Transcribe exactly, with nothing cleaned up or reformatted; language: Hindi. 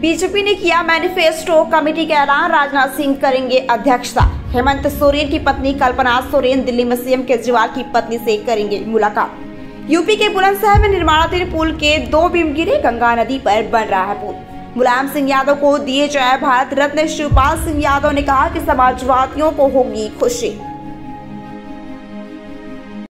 बीजेपी ने किया मैनिफेस्टो, कमेटी का ऐलान, राजनाथ सिंह करेंगे अध्यक्षता। हेमंत सोरेन की पत्नी कल्पना सोरेन दिल्ली में सीएम केजरीवाल की पत्नी से करेंगे मुलाकात। यूपी के बुलंदशहर में निर्माणाधीन पुल के दो बीम गिरे, गंगा नदी पर बन रहा है पुल। मुलायम सिंह यादव को दिए जाए भारत रत्न, शिवपाल सिंह यादव ने कहा कि समाजवादियों को होगी खुशी।